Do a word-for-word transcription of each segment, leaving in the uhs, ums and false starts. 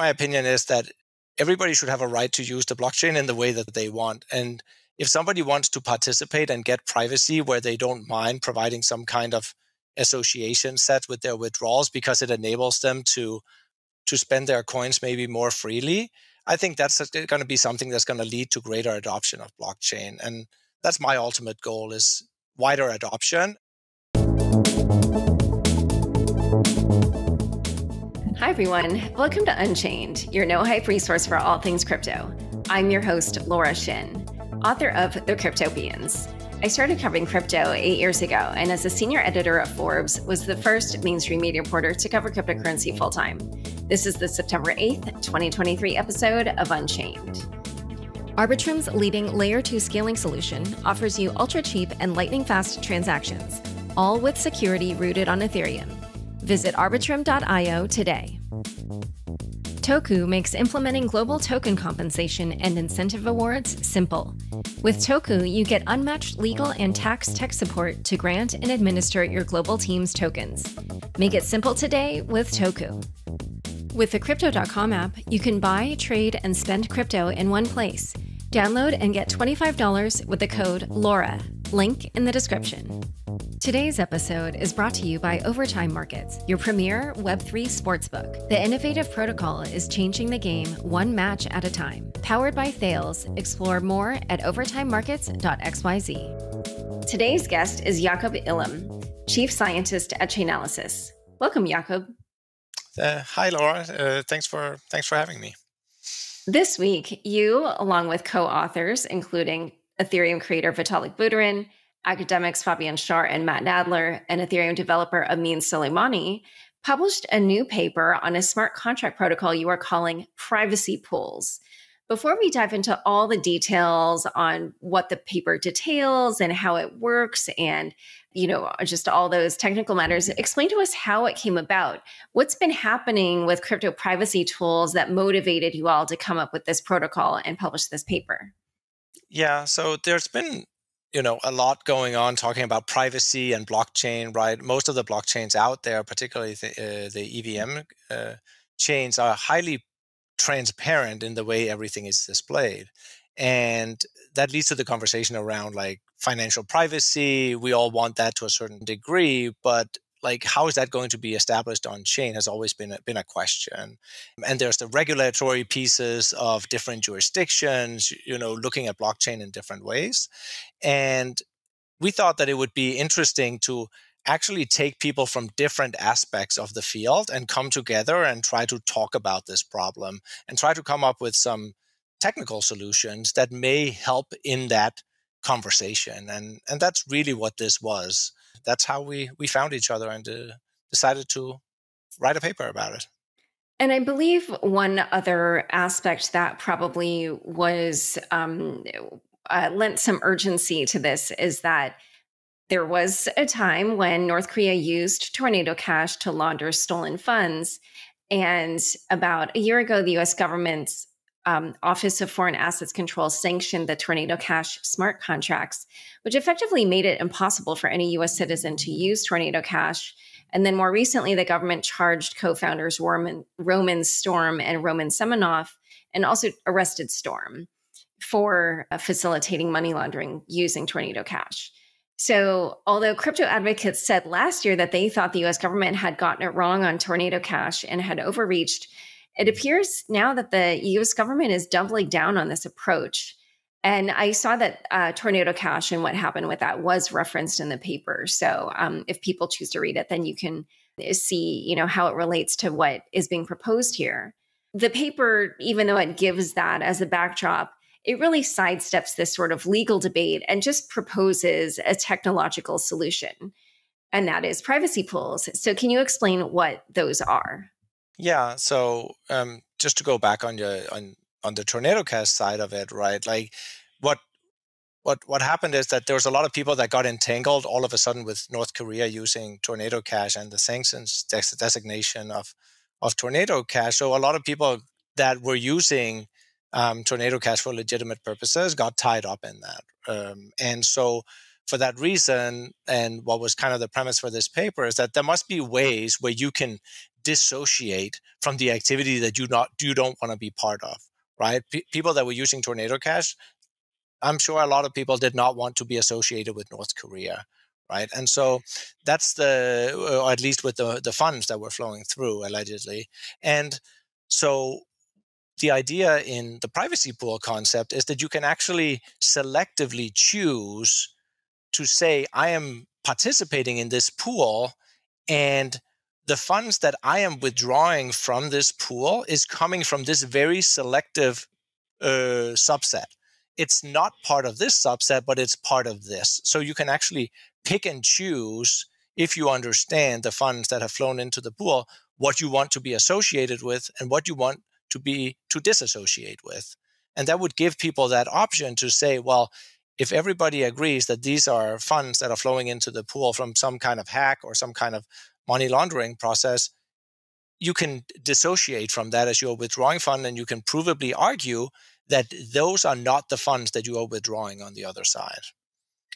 my opinion is that everybody should have a right to use the blockchain in the way that they want. And if somebody wants to participate and get privacy where they don't mind providing some kind of association set with their withdrawals because it enables them to to spend their coins maybe more freely, I think that's going to be something that's going to lead to greater adoption of blockchain. And that's my ultimate goal, is wider adoption. Hi, everyone. Welcome to Unchained, your no-hype resource for all things crypto. I'm your host, Laura Shin, author of The Cryptopians. I started covering crypto eight years ago, and as a senior editor of Forbes, was the first mainstream media reporter to cover cryptocurrency full-time. This is the September eighth, twenty twenty-three episode of Unchained. Arbitrum's leading layer two scaling solution offers you ultra-cheap and lightning-fast transactions, all with security rooted on Ethereum. Visit arbitrum dot i o today. Toku makes implementing global token compensation and incentive awards simple. With Toku, you get unmatched legal and tax tech support to grant and administer your global team's tokens. Make it simple today with Toku. With the Crypto dot com app, you can buy, trade, and spend crypto in one place. Download and get twenty-five dollars with the code LAURA. Link in the description. Today's episode is brought to you by Overtime Markets, your premier Web three sportsbook. The innovative protocol is changing the game one match at a time. Powered by Thales, explore more at overtime markets dot x y z. Today's guest is Jacob Illum, Chief Scientist at Chainalysis. Welcome, Jacob. Uh, hi, Laura. Uh, thanks for thanks for having me. This week, you, along with co-authors, including Ethereum creator Vitalik Buterin, academics Fabian Schär and Matt Nadler, and Ethereum developer Amin Soleimani, published a new paper on a smart contract protocol you are calling privacy pools. Before we dive into all the details on what the paper details and how it works and, you know, just all those technical matters, explain to us how it came about. What's been happening with crypto privacy tools that motivated you all to come up with this protocol and publish this paper? Yeah, so there's been, you know, a lot going on talking about privacy and blockchain, right? Most of the blockchains out there, particularly the, uh, the E V M uh, chains, are highly transparent in the way everything is displayed. And that leads to the conversation around like financial privacy. We all want that to a certain degree, but like, how is that going to be established on chain has always been a, been a question. And there's the regulatory pieces of different jurisdictions, you know, looking at blockchain in different ways. And we thought that it would be interesting to actually take people from different aspects of the field and come together and try to talk about this problem and try to come up with some technical solutions that may help in that conversation. And, and that's really what this was. That's how we, we found each other and uh, decided to write a paper about it. And I believe one other aspect that probably was um, uh, lent some urgency to this is that there was a time when North Korea used Tornado Cash to launder stolen funds. And about a year ago, the U S government's Um, Office of Foreign Assets Control sanctioned the Tornado Cash smart contracts, which effectively made it impossible for any U S citizen to use Tornado Cash. And then more recently, the government charged co-founders Roman, Roman Storm and Roman Semenov, and also arrested Storm for uh, facilitating money laundering using Tornado Cash. So although crypto advocates said last year that they thought the U S government had gotten it wrong on Tornado Cash and had overreached, it appears now that the U S government is doubling down on this approach. And I saw that uh, Tornado Cash and what happened with that was referenced in the paper. So um, if people choose to read it, then you can see, you know, how it relates to what is being proposed here. The paper, even though it gives that as a backdrop, it really sidesteps this sort of legal debate and just proposes a technological solution. And that is privacy pools. So can you explain what those are? Yeah, so um, just to go back on your on on the Tornado Cash side of it, right? Like, what what what happened is that there was a lot of people that got entangled all of a sudden with North Korea using Tornado Cash and the sanctions designation of of Tornado Cash. So a lot of people that were using um, Tornado Cash for legitimate purposes got tied up in that, um, and so. For that reason, and what was kind of the premise for this paper is that there must be ways where you can dissociate from the activity that you not you don't want to be part of, right? P people that were using Tornado Cash, I'm sure a lot of people did not want to be associated with North Korea, right? And so that's the, or at least with the, the funds that were flowing through allegedly. And so the idea in the privacy pool concept is that you can actually selectively choose to say, I am participating in this pool and the funds that I am withdrawing from this pool is coming from this very selective uh, subset. It's not part of this subset, but it's part of this. So you can actually pick and choose, if you understand the funds that have flown into the pool, what you want to be associated with and what you want to be to disassociate with. And that would give people that option to say, well, if everybody agrees that these are funds that are flowing into the pool from some kind of hack or some kind of money laundering process, you can dissociate from that as your withdrawing fund, and you can provably argue that those are not the funds that you are withdrawing on the other side.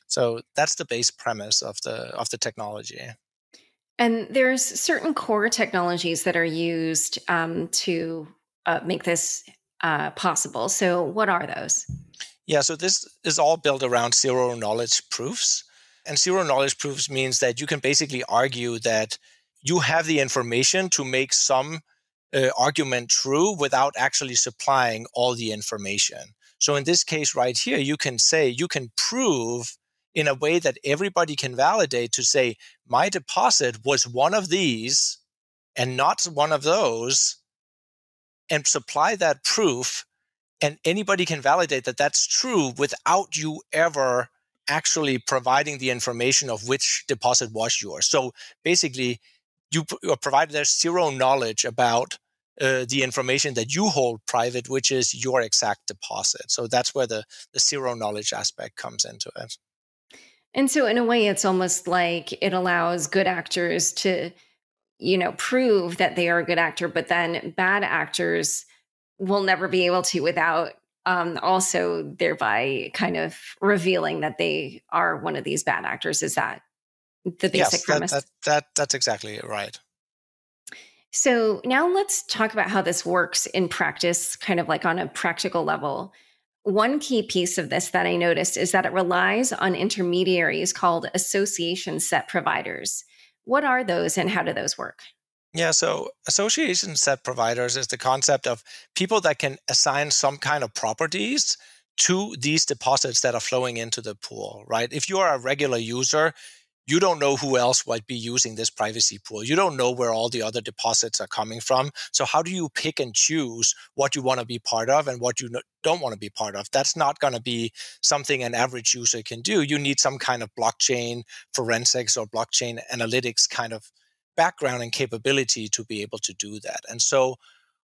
So that's the base premise of the of the technology. And there's certain core technologies that are used um, to uh, make this uh, possible. So what are those? Yeah, so this is all built around zero knowledge proofs. And zero knowledge proofs means that you can basically argue that you have the information to make some Uh, argument true without actually supplying all the information. So in this case right here, you can say, you can prove in a way that everybody can validate to say, my deposit was one of these and not one of those, and supply that proof, and anybody can validate that that's true without you ever actually providing the information of which deposit was yours. So basically, you are provided there's zero knowledge about Uh, the information that you hold private, which is your exact deposit. So that's where the, the zero knowledge aspect comes into it. And so in a way, it's almost like it allows good actors to, you know, prove that they are a good actor, but then bad actors will never be able to without um, also thereby kind of revealing that they are one of these bad actors. Is that the basic yes, premise? That, that, that, that's exactly right. So now let's talk about how this works in practice, kind of like on a practical level. One key piece of this that I noticed is that it relies on intermediaries called association set providers. What are those and how do those work? Yeah, so association set providers is the concept of people that can assign some kind of properties to these deposits that are flowing into the pool, right? If you are a regular user, you don't know who else might be using this privacy pool. You don't know where all the other deposits are coming from. So how do you pick and choose what you want to be part of and what you don't want to be part of? That's not going to be something an average user can do. You need some kind of blockchain forensics or blockchain analytics kind of background and capability to be able to do that. And so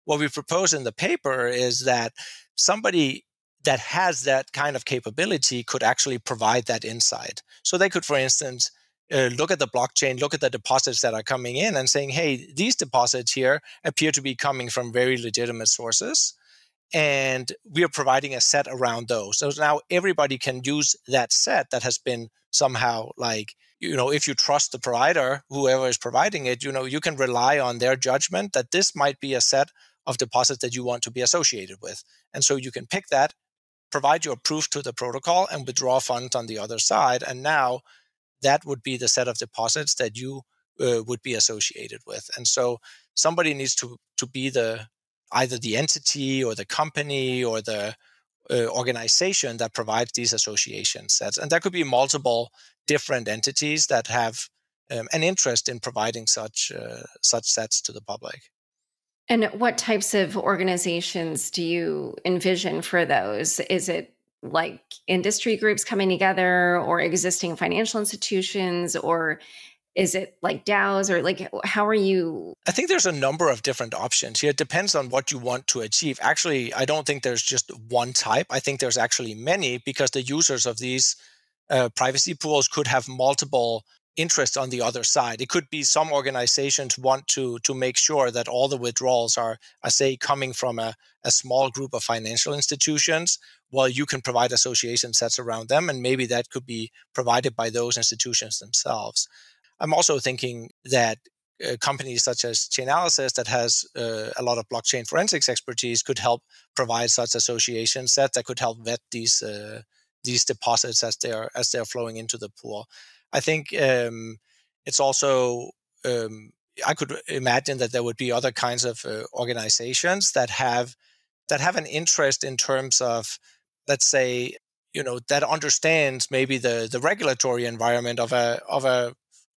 what we propose in the paper is that somebody that has that kind of capability could actually provide that insight. So they could, for instance, Uh, look at the blockchain, look at the deposits that are coming in and saying, hey, these deposits here appear to be coming from very legitimate sources, and we are providing a set around those. So now everybody can use that set that has been somehow like, you know, if you trust the provider, whoever is providing it, you know, you can rely on their judgment that this might be a set of deposits that you want to be associated with. And so you can pick that, provide your proof to the protocol, and withdraw funds on the other side. And now that would be the set of deposits that you uh, would be associated with. And so somebody needs to to be the either the entity or the company or the uh, organization that provides these association sets. And there could be multiple different entities that have um, an interest in providing such uh, such sets to the public. And what types of organizations do you envision for those? Is it like industry groups coming together or existing financial institutions, or is it like DAOs, or like how are you? I think there's a number of different options here. It depends on what you want to achieve. Actually, I don't think there's just one type. I think there's actually many, because the users of these uh, privacy pools could have multiple interests on the other side. It could be some organizations want to to make sure that all the withdrawals are, I say, coming from a, a small group of financial institutions. Well, you can provide association sets around them, and maybe that could be provided by those institutions themselves. I'm also thinking that uh, companies such as Chainalysis that has uh, a lot of blockchain forensics expertise could help provide such association sets that could help vet these uh, these deposits as they are as they are flowing into the pool. I think um, it's also um, I could imagine that there would be other kinds of uh, organizations that have that have an interest in terms of, let's say, you know, that understands maybe the the regulatory environment of a of a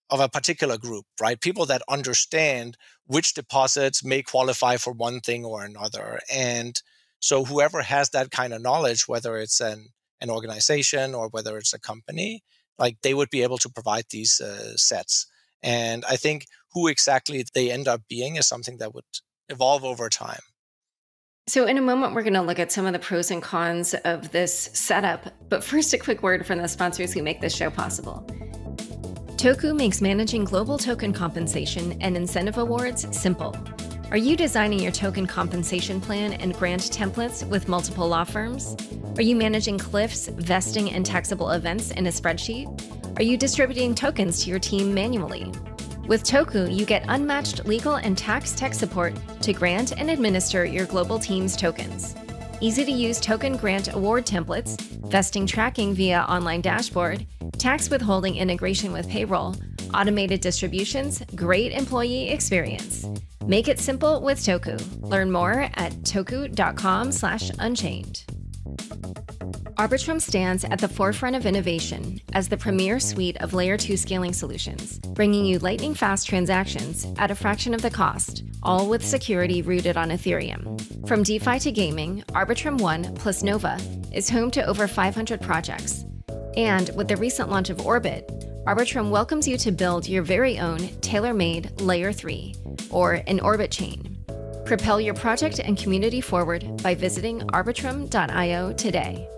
of a particular group, right? People that understand which deposits may qualify for one thing or another. And so whoever has that kind of knowledge, whether it's an an organization or whether it's a company, like they would be able to provide these uh, sets. And I think who exactly they end up being is something that would evolve over time. So in a moment, we're going to look at some of the pros and cons of this setup. But first, a quick word from the sponsors who make this show possible. Toku makes managing global token compensation and incentive awards simple. Are you designing your token compensation plan and grant templates with multiple law firms? Are you managing cliffs, vesting, and taxable events in a spreadsheet? Are you distributing tokens to your team manually? With Toku, you get unmatched legal and tax tech support to grant and administer your global team's tokens. Easy-to-use token grant award templates, vesting tracking via online dashboard, tax withholding integration with payroll, automated distributions, great employee experience. Make it simple with Toku. Learn more at toku dot com slash unchained. Arbitrum stands at the forefront of innovation as the premier suite of layer two scaling solutions, bringing you lightning-fast transactions at a fraction of the cost, all with security rooted on Ethereum. From DeFi to gaming, Arbitrum One plus Nova is home to over five hundred projects. And with the recent launch of Orbit, Arbitrum welcomes you to build your very own tailor-made layer three, or an Orbit chain. Propel your project and community forward by visiting arbitrum dot i o today.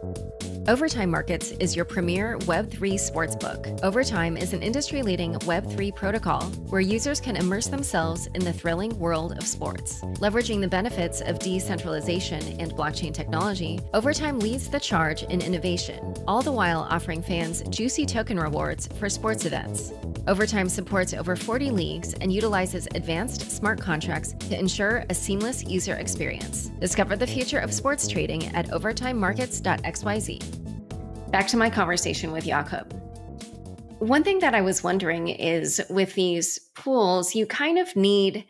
Overtime Markets is your premier web three sportsbook. Overtime is an industry-leading web three protocol where users can immerse themselves in the thrilling world of sports. Leveraging the benefits of decentralization and blockchain technology, Overtime leads the charge in innovation, all the while offering fans juicy token rewards for sports events. Overtime supports over forty leagues and utilizes advanced smart contracts to ensure a seamless user experience. Discover the future of sports trading at overtime markets dot x y z. Back to my conversation with Jacob. One thing that I was wondering is with these pools, you kind of need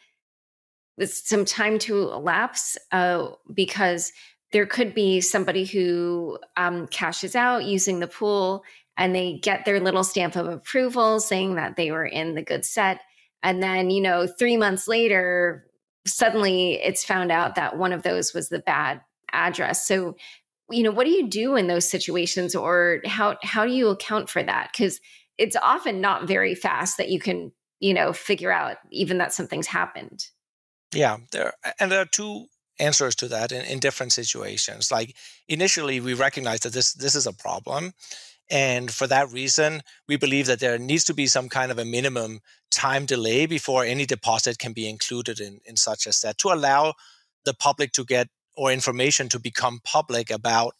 some time to elapse uh, because there could be somebody who um, cashes out using the pool and they get their little stamp of approval saying that they were in the good set. And then, you know, three months later, suddenly it's found out that one of those was the bad address. So, you know, what do you do in those situations, or how, how do you account for that? Because it's often not very fast that you can, you know, figure out even that something's happened. Yeah. There, and there are two answers to that in, in different situations. Like initially we recognize that this, this is a problem. And for that reason, we believe that there needs to be some kind of a minimum time delay before any deposit can be included in, in such a set to allow the public to get or information to become public about,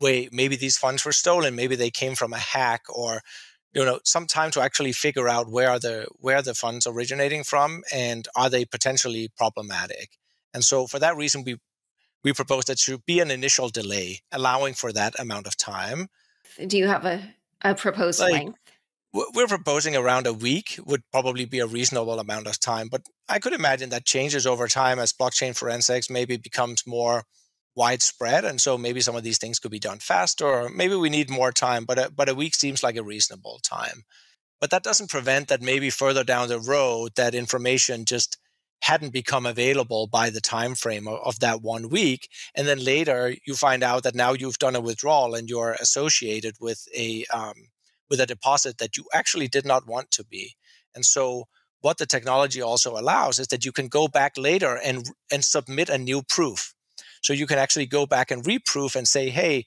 wait, maybe these funds were stolen, maybe they came from a hack, or you know, some time to actually figure out where are the where are the funds originating from and are they potentially problematic. And so for that reason, we we propose that there should be an initial delay, allowing for that amount of time. Do you have a, a proposed like, length? We're proposing around a week would probably be a reasonable amount of time. But I could imagine that changes over time as blockchain forensics maybe becomes more widespread. And so maybe some of these things could be done faster, or maybe we need more time. But a, but a week seems like a reasonable time. But that doesn't prevent that maybe further down the road, that information just hadn't become available by the time frame of that one week. And then later you find out that now you've done a withdrawal and you're associated with a um, with a deposit that you actually did not want to be. And so what the technology also allows is that you can go back later and and submit a new proof. So you can actually go back and reproof and say, hey,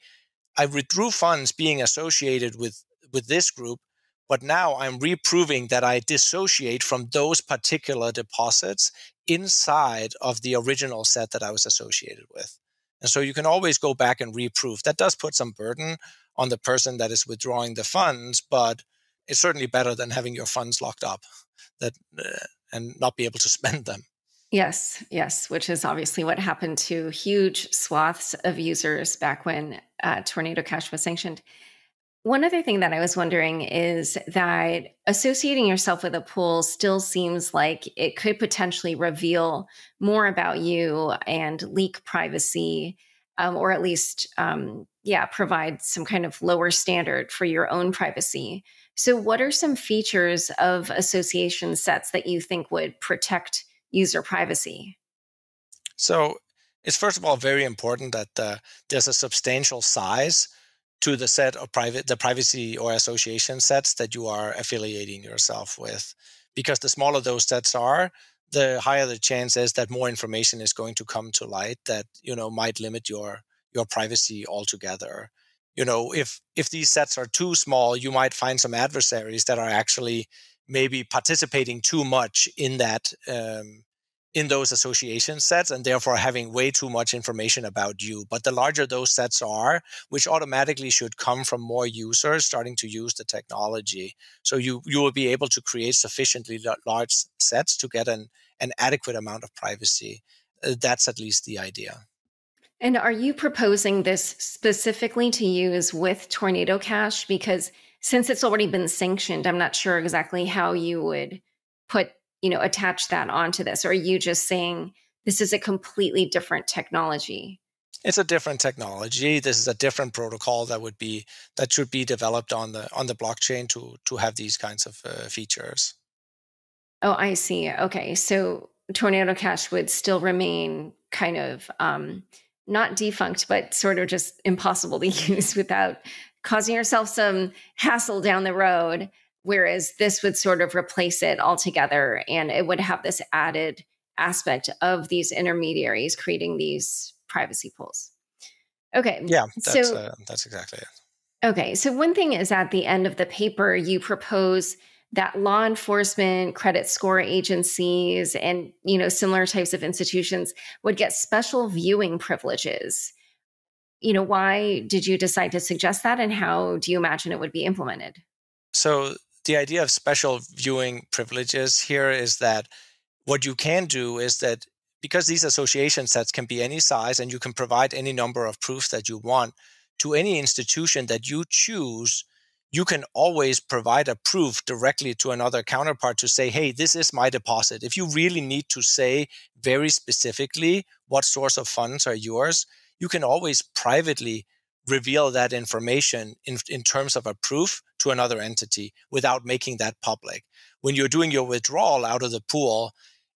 I withdrew funds being associated with, with this group, but now I'm reproving that I dissociate from those particular deposits inside of the original set that I was associated with. And so you can always go back and reprove. That does put some burden on the person that is withdrawing the funds, but it's certainly better than having your funds locked up. That uh, and not be able to spend them. Yes, yes, which is obviously what happened to huge swaths of users back when uh, Tornado Cash was sanctioned. One other thing that I was wondering is that associating yourself with a pool still seems like it could potentially reveal more about you and leak privacy, um, or at least, um, yeah, provide some kind of lower standard for your own privacy. So what are some features of association sets that you think would protect user privacy? So it's first of all very important that uh, there's a substantial size to the set of private, the privacy or association sets that you are affiliating yourself with, because the smaller those sets are, the higher the chance is that more information is going to come to light that, you know, might limit your your privacy altogether. You know, if if these sets are too small, you might find some adversaries that are actually maybe participating too much in that um, in those association sets, and therefore having way too much information about you. But the larger those sets are, which automatically should come from more users starting to use the technology, so you you will be able to create sufficiently large sets to get an, an adequate amount of privacy. Uh, that's at least the idea. And are you proposing this specifically to use with Tornado Cash? Because since it's already been sanctioned, I'm not sure exactly how you would put you know, attach that onto this? Or are you just saying this is a completely different technology? It's a different technology. This is a different protocol that would be that should be developed on the on the blockchain to to have these kinds of uh, features. Oh, I see. Okay, so Tornado Cash would still remain kind of um, not defunct, but sort of just impossible to use without causing yourself some hassle down the road. Whereas this would sort of replace it altogether, and it would have this added aspect of these intermediaries creating these privacy pools. Okay. Yeah, that's, so, uh, that's exactly it. Okay. So one thing is, at the end of the paper, you propose that law enforcement, credit score agencies, and you know similar types of institutions would get special viewing privileges. You know, why did you decide to suggest that, and how do you imagine it would be implemented? So the idea of special viewing privileges here is that what you can do is that because these association sets can be any size and you can provide any number of proofs that you want to any institution that you choose, you can always provide a proof directly to another counterpart to say, hey, this is my deposit. If you really need to say very specifically what source of funds are yours, you can always privately reveal that information in, in terms of a proof to another entity without making that public. When you're doing your withdrawal out of the pool,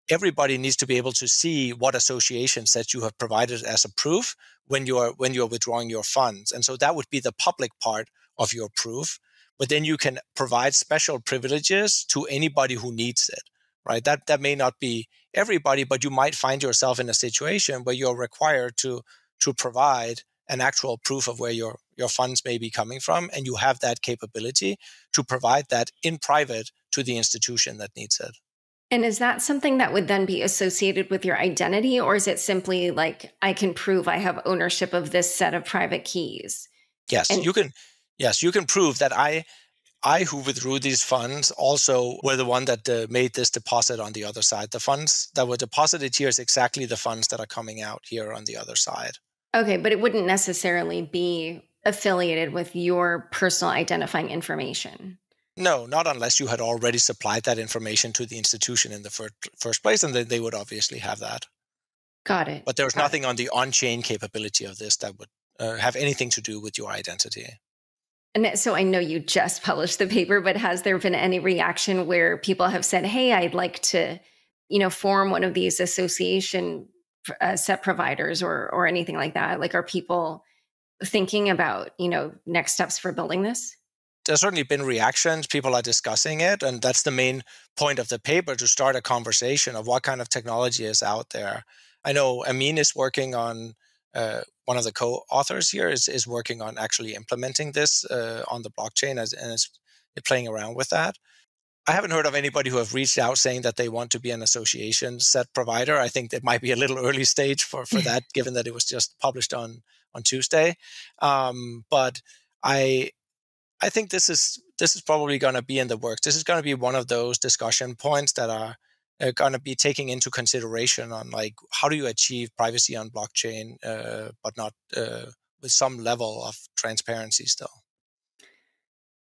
everybody needs to be able to see what associations that you have provided as a proof when you're when you're withdrawing your funds. And so that would be the public part of your proof. But then you can provide special privileges to anybody who needs it, right? That, that may not be everybody, but you might find yourself in a situation where you're required to, to provide an actual proof of where your, your funds may be coming from, and you have that capability to provide that in private to the institution that needs it. And is that something that would then be associated with your identity, or is it simply like, I can prove I have ownership of this set of private keys? Yes, and you can yes, you can prove that I, I who withdrew these funds also were the one that uh, made this deposit on the other side. The funds that were deposited here is exactly the funds that are coming out here on the other side. Okay, but it wouldn't necessarily be affiliated with your personal identifying information. No, not unless you had already supplied that information to the institution in the fir first place, and then they would obviously have that. Got it. But there's nothing on the on-chain capability of this that would uh, have anything to do with your identity. And so I know you just published the paper, but has there been any reaction where people have said, hey, I'd like to, you know, form one of these association Uh, set providers or or anything like that? Like, are people thinking about, you know, next steps for building this? There's certainly been reactions. People are discussing it. And that's the main point of the paper, to start a conversation of what kind of technology is out there. I know Amin is working on, uh, one of the co-authors here is, is working on actually implementing this uh, on the blockchain as, and is playing around with that. I haven't heard of anybody who have reached out saying that they want to be an association set provider. I think that might be a little early stage for, for that, given that it was just published on, on Tuesday. Um, but I I think this is this is probably going to be in the works. This is going to be one of those discussion points that are uh, going to be taking into consideration on like how do you achieve privacy on blockchain, uh, but not uh, with some level of transparency still?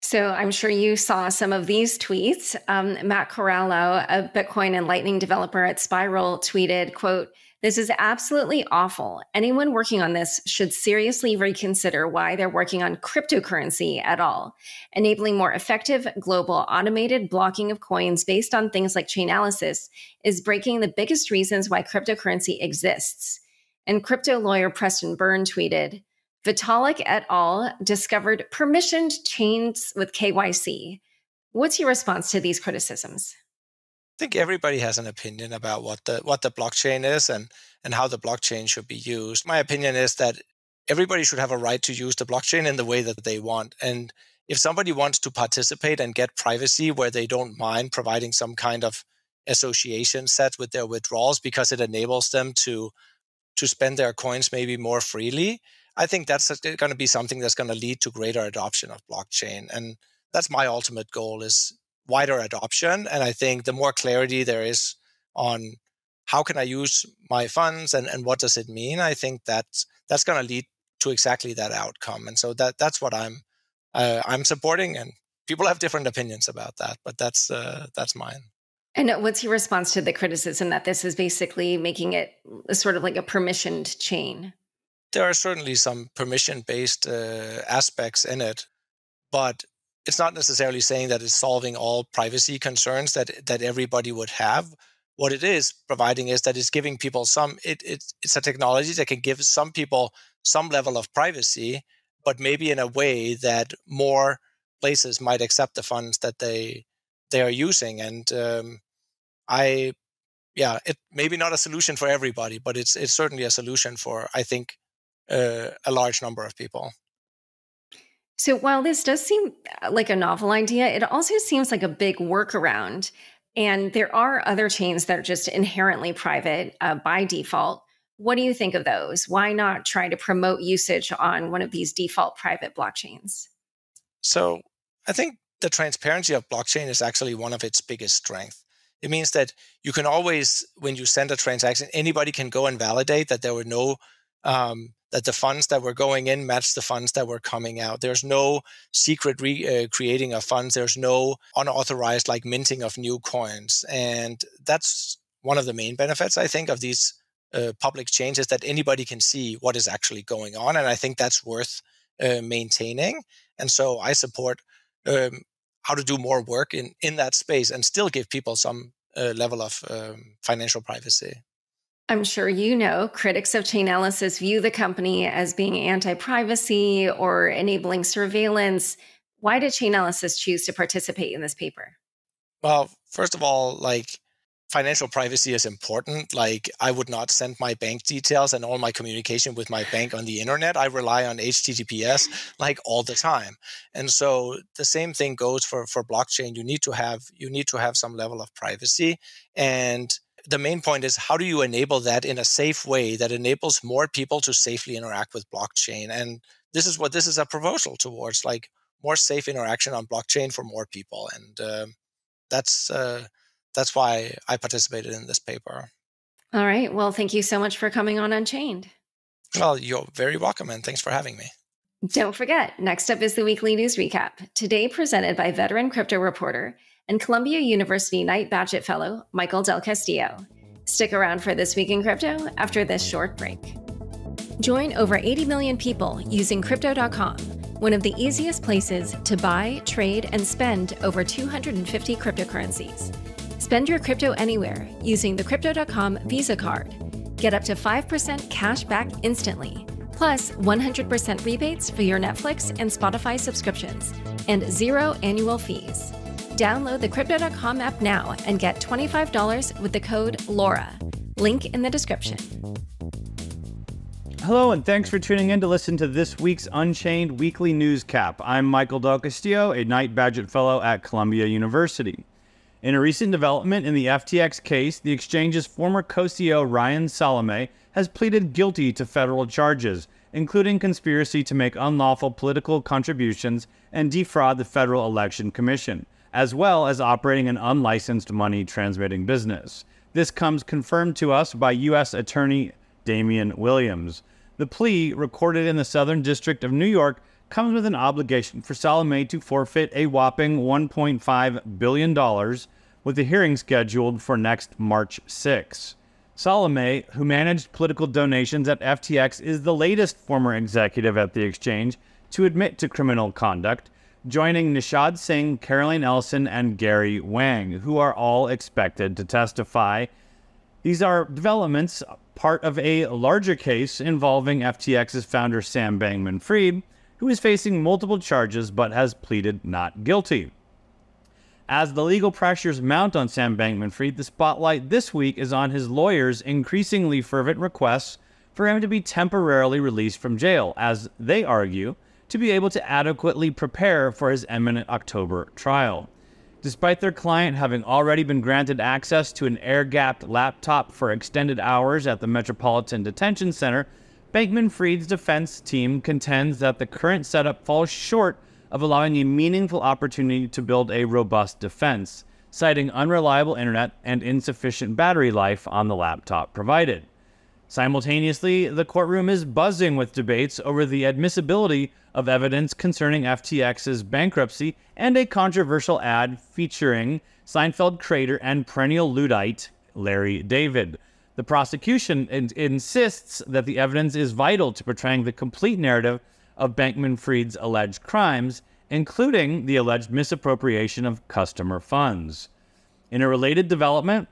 So I'm sure you saw some of these tweets. Um, Matt Corallo, a Bitcoin and Lightning developer at Spiral, tweeted, quote, "This is absolutely awful. Anyone working on this should seriously reconsider why they're working on cryptocurrency at all. Enabling more effective, global, automated blocking of coins based on things like Chainalysis is breaking the biggest reasons why cryptocurrency exists." And crypto lawyer Preston Byrne tweeted, "Vitalik et al. Discovered permissioned chains with K Y C. What's your response to these criticisms? I think everybody has an opinion about what the what the blockchain is and and how the blockchain should be used. My opinion is that everybody should have a right to use the blockchain in the way that they want. And if somebody wants to participate and get privacy where they don't mind providing some kind of association set with their withdrawals because it enables them to to spend their coins maybe more freely, I think that's going to be something that's going to lead to greater adoption of blockchain. And that's my ultimate goal, is wider adoption. And I think the more clarity there is on how can I use my funds and, and what does it mean, I think that's that's going to lead to exactly that outcome. And so that that's what I'm uh, I'm supporting. And people have different opinions about that, but that's uh, that's mine. And what's your response to the criticism that this is basically making it sort of like a permissioned chain? There are certainly some permission-based uh, aspects in it, but it's not necessarily saying that it's solving all privacy concerns that that everybody would have. What it is providing is that it's giving people some, it, it, it's a technology that can give some people some level of privacy, but maybe in a way that more places might accept the funds that they they are using. And um, I, yeah, it maybe not a solution for everybody, but it's it's certainly a solution for, I think, uh, a large number of people. So while this does seem like a novel idea, it also seems like a big workaround. And there are other chains that are just inherently private uh, by default. What do you think of those? Why not try to promote usage on one of these default private blockchains? So I think the transparency of blockchain is actually one of its biggest strengths. It means that you can always, when you send a transaction, anybody can go and validate that there were no um, that the funds that were going in match the funds that were coming out. There's no secret re uh, creating of funds. There's no unauthorized like minting of new coins. And that's one of the main benefits, I think, of these uh, public chains, is that anybody can see what is actually going on. And I think that's worth uh, maintaining. And so I support um, how to do more work in, in that space and still give people some uh, level of um, financial privacy. I'm sure you know, critics of Chainalysis view the company as being anti-privacy or enabling surveillance. Why did Chainalysis choose to participate in this paper? Well, first of all, like financial privacy is important. Like I would not send my bank details and all my communication with my bank on the internet. I rely on H T T P S like all the time. And so the same thing goes for, for blockchain. You need to have, you need to have some level of privacy. And the main point is, how do you enable that in a safe way that enables more people to safely interact with blockchain? And this is what this is a proposal towards, like more safe interaction on blockchain for more people. And uh, that's uh, that's why I participated in this paper. All right. Well, thank you so much for coming on Unchained. Well, you're very welcome, and thanks for having me. Don't forget, next up is the weekly news recap, today presented by veteran crypto reporter and Columbia University Knight Badgett Fellow, Michael Del Castillo. Stick around for This Week in Crypto after this short break. Join over eighty million people using Crypto dot com, one of the easiest places to buy, trade, and spend over two hundred fifty cryptocurrencies. Spend your crypto anywhere using the Crypto dot com Visa card. Get up to five percent cash back instantly, plus one hundred percent rebates for your Netflix and Spotify subscriptions, and zero annual fees. Download the Crypto dot com app now and get twenty-five dollars with the code LAURA. Link in the description. Hello, and thanks for tuning in to listen to this week's Unchained Weekly News Cap. I'm Michael Del Castillo, a Knight Badgett Fellow at Columbia University. In a recent development in the F T X case, the exchange's former co-C E O Ryan Salame has pleaded guilty to federal charges, including conspiracy to make unlawful political contributions and defraud the Federal Election Commission, as well as operating an unlicensed money transmitting business. This comes confirmed to us by U S Attorney Damian Williams. The plea, recorded in the Southern District of New York, comes with an obligation for Salame to forfeit a whopping one point five billion dollars, with the hearing scheduled for next March sixth. Salame, who managed political donations at F T X, is the latest former executive at the exchange to admit to criminal conduct, joining Nishad Singh, Caroline Ellison, and Gary Wang, who are all expected to testify. These are developments part of a larger case involving F T X's founder Sam Bankman-Fried, who is facing multiple charges but has pleaded not guilty. As the legal pressures mount on Sam Bankman-Fried, the spotlight this week is on his lawyers' increasingly fervent requests for him to be temporarily released from jail, as they argue, to be able to adequately prepare for his imminent October trial. Despite their client having already been granted access to an air-gapped laptop for extended hours at the Metropolitan Detention Center, Bankman-Fried's defense team contends that the current setup falls short of allowing a meaningful opportunity to build a robust defense, citing unreliable internet and insufficient battery life on the laptop provided. Simultaneously, the courtroom is buzzing with debates over the admissibility of evidence concerning F T X's bankruptcy and a controversial ad featuring Seinfeld creator and perennial Luddite Larry David. The prosecution in insists that the evidence is vital to portraying the complete narrative of Bankman-Fried's alleged crimes, including the alleged misappropriation of customer funds. In a related development,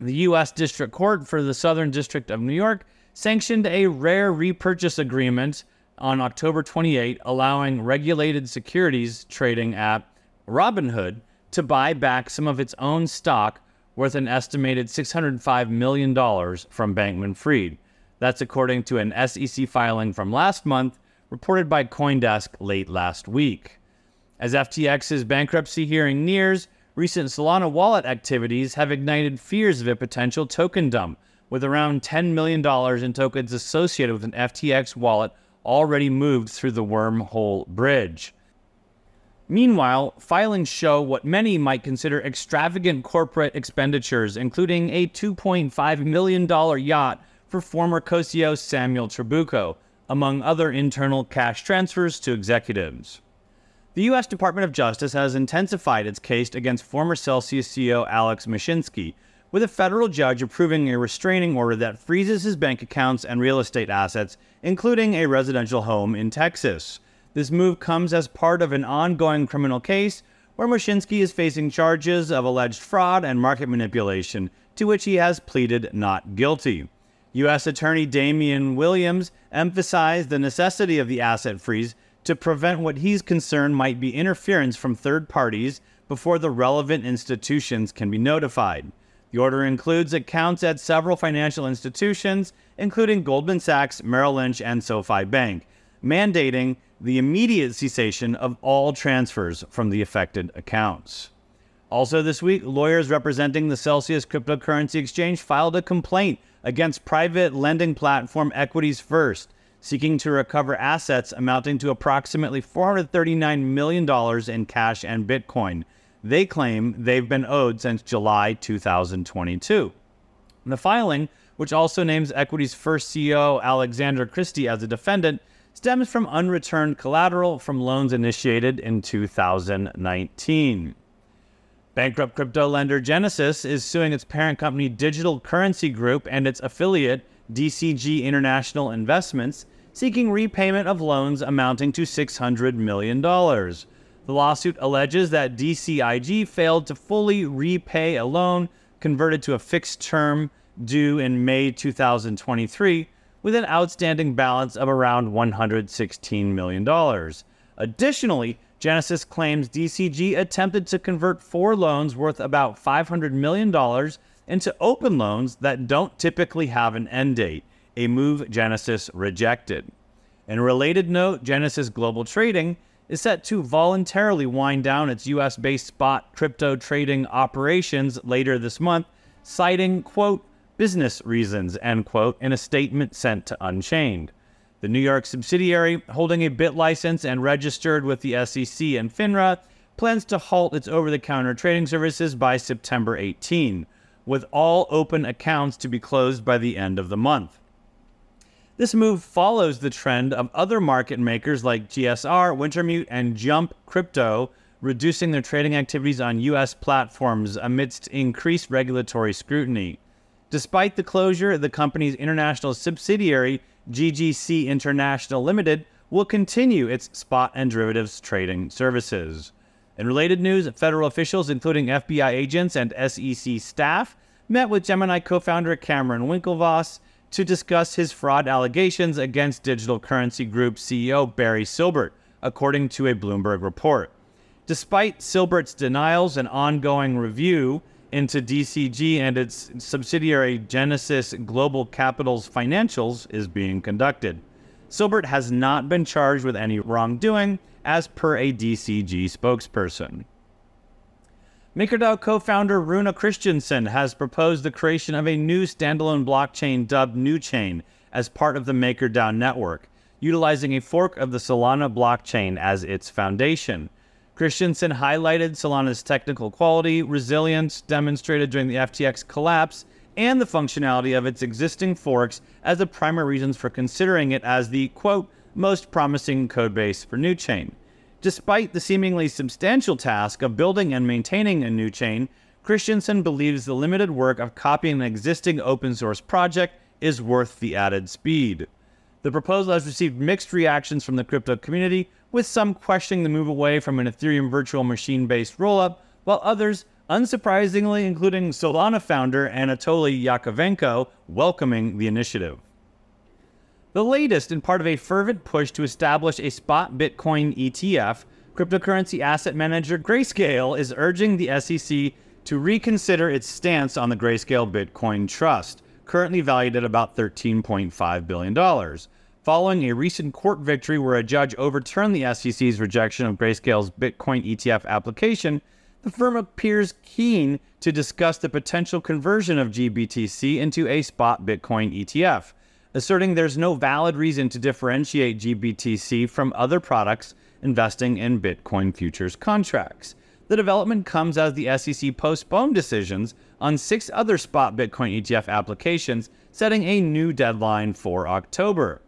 the U S District Court for the Southern District of New York sanctioned a rare repurchase agreement on October twenty-eighth, allowing regulated securities trading app Robinhood to buy back some of its own stock worth an estimated six hundred five million dollars from Bankman-Fried. That's according to an S E C filing from last month, reported by CoinDesk late last week. As F T X's bankruptcy hearing nears, recent Solana wallet activities have ignited fears of a potential token dump, with around ten million dollars in tokens associated with an F T X wallet already moved through the wormhole bridge. Meanwhile, filings show what many might consider extravagant corporate expenditures, including a two point five million dollars yacht for former co-C E O Samuel Trabuco, among other internal cash transfers to executives. The U S Department of Justice has intensified its case against former Celsius C E O Alex Mashinsky, with a federal judge approving a restraining order that freezes his bank accounts and real estate assets, including a residential home in Texas. This move comes as part of an ongoing criminal case where Mashinsky is facing charges of alleged fraud and market manipulation, to which he has pleaded not guilty. U S Attorney Damian Williams emphasized the necessity of the asset freeze to prevent what he's concerned might be interference from third parties before the relevant institutions can be notified. The order includes accounts at several financial institutions, including Goldman Sachs, Merrill Lynch, and SoFi Bank, mandating the immediate cessation of all transfers from the affected accounts. Also this week, lawyers representing the Celsius cryptocurrency exchange filed a complaint against private lending platform Equities First, seeking to recover assets amounting to approximately four hundred thirty-nine million dollars in cash and Bitcoin they claim they've been owed since July two thousand twenty-two. And the filing, which also names Equities First C E O Alexander Christie as a defendant, stems from unreturned collateral from loans initiated in two thousand nineteen. Bankrupt crypto lender Genesis is suing its parent company Digital Currency Group and its affiliate D C G International Investments, seeking repayment of loans amounting to six hundred million dollars. The lawsuit alleges that D C I G failed to fully repay a loan converted to a fixed term due in May two thousand twenty-three with an outstanding balance of around one hundred sixteen million dollars. Additionally, Genesis claims D C G attempted to convert four loans worth about five hundred million dollars into open loans that don't typically have an end date, a move Genesis rejected. In a related note, Genesis Global Trading is set to voluntarily wind down its U S-based spot crypto trading operations later this month, citing, quote, business reasons, end quote, in a statement sent to Unchained. The New York subsidiary, holding a BitLicense and registered with the S E C and FINRA, plans to halt its over-the-counter trading services by September eighteenth, with all open accounts to be closed by the end of the month. This move follows the trend of other market makers like G S R, Wintermute, and Jump Crypto reducing their trading activities on U S platforms amidst increased regulatory scrutiny. Despite the closure, the company's international subsidiary, G G C International Limited, will continue its spot and derivatives trading services. In related news, federal officials, including F B I agents and S E C staff, met with Gemini co-founder Cameron Winklevoss to discuss his fraud allegations against Digital Currency Group C E O Barry Silbert, according to a Bloomberg report. Despite Silbert's denials and ongoing review into D C G and its subsidiary Genesis Global Capital's financials is being conducted, Silbert has not been charged with any wrongdoing, as per a D C G spokesperson. MakerDAO co-founder Runa Christensen has proposed the creation of a new standalone blockchain dubbed NewChain as part of the MakerDAO network, utilizing a fork of the Solana blockchain as its foundation. Christensen highlighted Solana's technical quality, resilience demonstrated during the F T X collapse, and the functionality of its existing forks as the primary reasons for considering it as the, quote, most promising codebase for NewChain. Despite the seemingly substantial task of building and maintaining a NewChain, Christensen believes the limited work of copying an existing open-source project is worth the added speed. The proposal has received mixed reactions from the crypto community, with some questioning the move away from an Ethereum virtual machine-based rollup, while others, unsurprisingly including Solana founder Anatoly Yakovenko, welcoming the initiative. The latest in part of a fervent push to establish a spot Bitcoin E T F, cryptocurrency asset manager Grayscale is urging the S E C to reconsider its stance on the Grayscale Bitcoin Trust, currently valued at about thirteen point five billion dollars. Following a recent court victory where a judge overturned the S E C's rejection of Grayscale's Bitcoin E T F application, the firm appears keen to discuss the potential conversion of G B T C into a spot Bitcoin E T F, asserting there's no valid reason to differentiate G B T C from other products investing in Bitcoin futures contracts. The development comes as the S E C postponed decisions on six other spot Bitcoin E T F applications, setting a new deadline for October.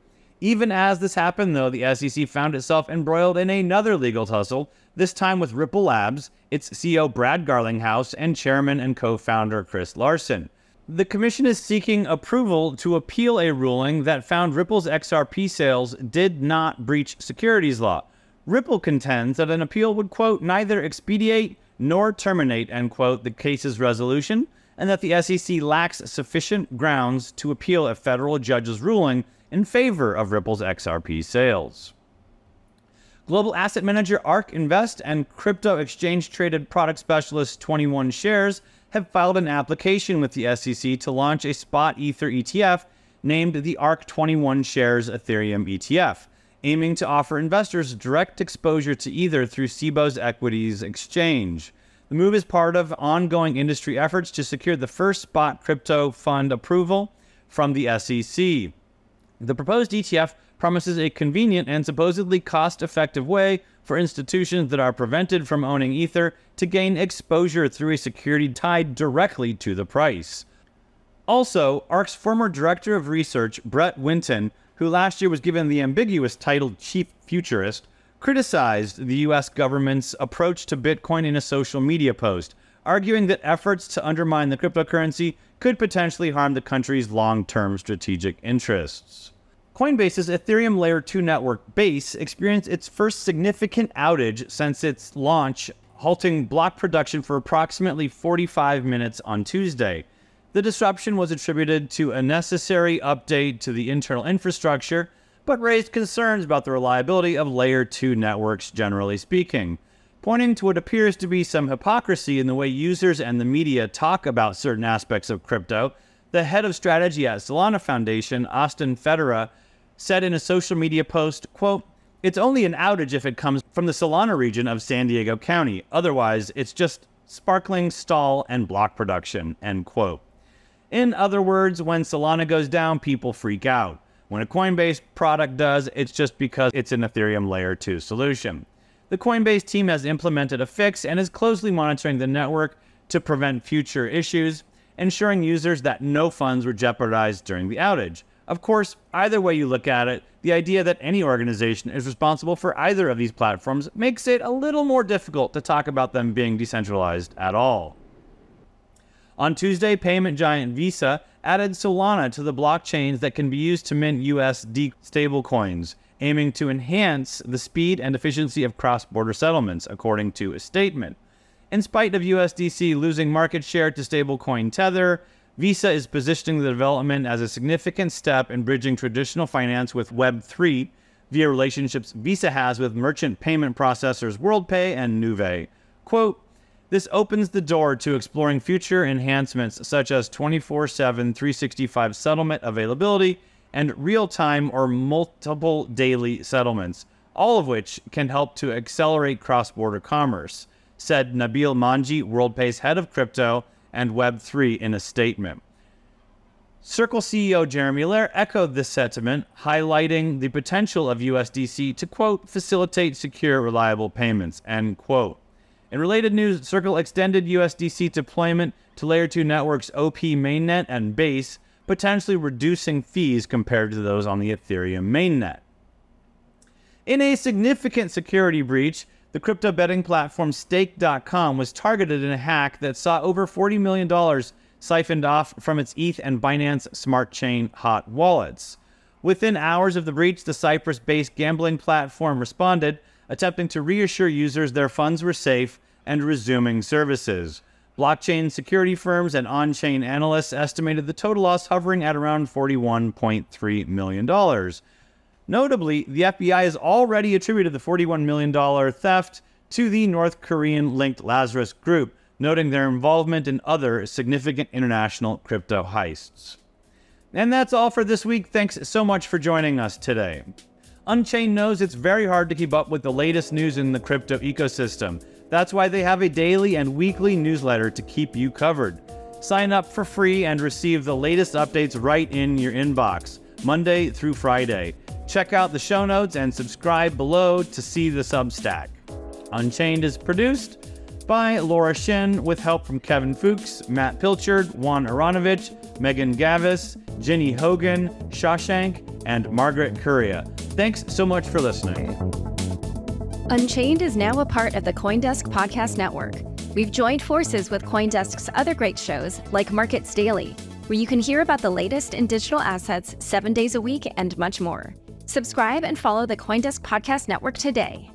Even as this happened, though, the S E C found itself embroiled in another legal tussle, this time with Ripple Labs, its C E O Brad Garlinghouse, and chairman and co-founder Chris Larsen. The commission is seeking approval to appeal a ruling that found Ripple's X R P sales did not breach securities law. Ripple contends that an appeal would, quote, neither expedite nor terminate, end quote, the case's resolution, and that the S E C lacks sufficient grounds to appeal a federal judge's ruling in favor of Ripple's X R P sales. Global asset manager ARK Invest and crypto exchange-traded product specialist twenty-one shares have filed an application with the S E C to launch a spot Ether E T F named the ARK twenty-one shares Ethereum E T F, aiming to offer investors direct exposure to Ether through S I B O's Equities Exchange. The move is part of ongoing industry efforts to secure the first spot crypto fund approval from the S E C. The proposed E T F promises a convenient and supposedly cost-effective way for institutions that are prevented from owning Ether to gain exposure through a security tied directly to the price. Also, ARK's former director of research, Brett Winton, who last year was given the ambiguous title Chief Futurist, criticized the U S government's approach to Bitcoin in a social media post, arguing that efforts to undermine the cryptocurrency could potentially harm the country's long-term strategic interests. Coinbase's Ethereum Layer two network Base experienced its first significant outage since its launch, halting block production for approximately forty-five minutes on Tuesday. The disruption was attributed to a necessary update to the internal infrastructure, but raised concerns about the reliability of Layer two networks generally speaking, pointing to what appears to be some hypocrisy in the way users and the media talk about certain aspects of crypto. The head of strategy at Solana Foundation, Austin Federa, said in a social media post, quote, "It's only an outage if it comes from the Solana region of San Diego County. Otherwise, it's just sparkling stall and block production," end quote. In other words, when Solana goes down, people freak out. When a Coinbase product does, it's just because it's an Ethereum Layer two solution. The Coinbase team has implemented a fix and is closely monitoring the network to prevent future issues, ensuring users that no funds were jeopardized during the outage. Of course, either way you look at it, the idea that any organization is responsible for either of these platforms makes it a little more difficult to talk about them being decentralized at all. On Tuesday, payment giant Visa added Solana to the blockchains that can be used to mint U S D stablecoins, aiming to enhance the speed and efficiency of cross-border settlements, according to a statement. In spite of U S D C losing market share to stablecoin Tether, Visa is positioning the development as a significant step in bridging traditional finance with Web three via relationships Visa has with merchant payment processors WorldPay and Nuvei. Quote, "This opens the door to exploring future enhancements such as twenty-four seven, three sixty-five settlement availability and real-time or multiple daily settlements, all of which can help to accelerate cross-border commerce," said Nabil Manji, WorldPay's head of crypto and Web three, in a statement. Circle C E O Jeremy Lair echoed this sentiment, highlighting the potential of U S D C to, quote, "facilitate secure, reliable payments," end quote. In related news, Circle extended U S D C deployment to Layer two networks O P mainnet and Base, potentially reducing fees compared to those on the Ethereum mainnet. In a significant security breach, the crypto betting platform stake dot com was targeted in a hack that saw over forty million dollars siphoned off from its E T H and Binance Smart Chain hot wallets. Within hours of the breach, the Cyprus-based gambling platform responded, attempting to reassure users their funds were safe and resuming services. Blockchain security firms and on-chain analysts estimated the total loss hovering at around forty-one point three million dollars. Notably, the F B I has already attributed the forty-one million dollars theft to the North Korean-linked Lazarus Group, noting their involvement in other significant international crypto heists. And that's all for this week. Thanks so much for joining us today. Unchained knows it's very hard to keep up with the latest news in the crypto ecosystem. That's why they have a daily and weekly newsletter to keep you covered. Sign up for free and receive the latest updates right in your inbox, Monday through Friday. Check out the show notes and subscribe below to see the Substack. Unchained is produced by Laura Shin with help from Kevin Fuchs, Matt Pilchard, Juan Aronovich, Megan Gavis, Jenny Hogan, Shashank, and Margaret Curia. Thanks so much for listening. Unchained is now a part of the CoinDesk Podcast Network. We've joined forces with CoinDesk's other great shows like Markets Daily, where you can hear about the latest in digital assets seven days a week and much more. Subscribe and follow the CoinDesk Podcast Network today.